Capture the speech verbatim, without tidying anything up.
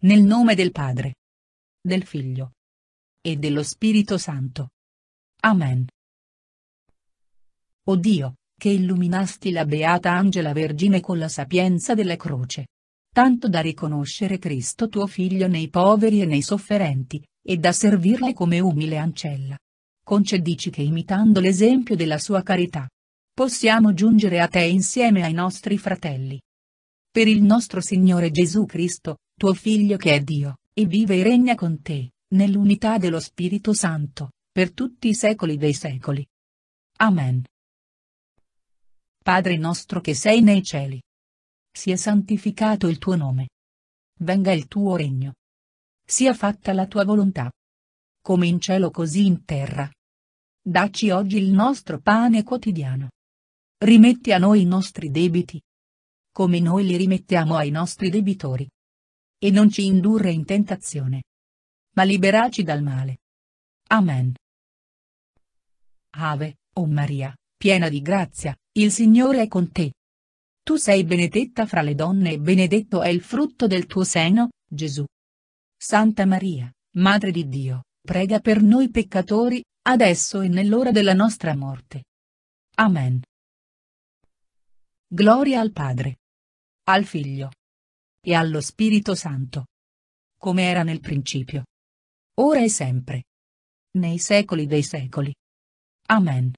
Nel nome del Padre, del Figlio e dello Spirito Santo. Amen. O Dio, che illuminasti la Beata Angela Vergine con la sapienza della croce, tanto da riconoscere Cristo tuo Figlio nei poveri e nei sofferenti, e da servirle come umile ancella, concedici che, imitando l'esempio della sua carità, possiamo giungere a te insieme ai nostri fratelli. Per il nostro Signore Gesù Cristo, tuo Figlio, che è Dio, e vive e regna con te, nell'unità dello Spirito Santo, per tutti i secoli dei secoli. Amen. Padre nostro che sei nei cieli, sia santificato il tuo nome. Venga il tuo regno. Sia fatta la tua volontà, come in cielo così in terra. Dacci oggi il nostro pane quotidiano. Rimetti a noi i nostri debiti, come noi li rimettiamo ai nostri debitori. E non ci indurre in tentazione, ma liberaci dal male. Amen. Ave, o Maria, piena di grazia, il Signore è con te. Tu sei benedetta fra le donne e benedetto è il frutto del tuo seno, Gesù. Santa Maria, Madre di Dio, prega per noi peccatori, adesso e nell'ora della nostra morte. Amen. Gloria al Padre, al Figlio e allo Spirito Santo, come era nel principio, ora e sempre, nei secoli dei secoli. Amen.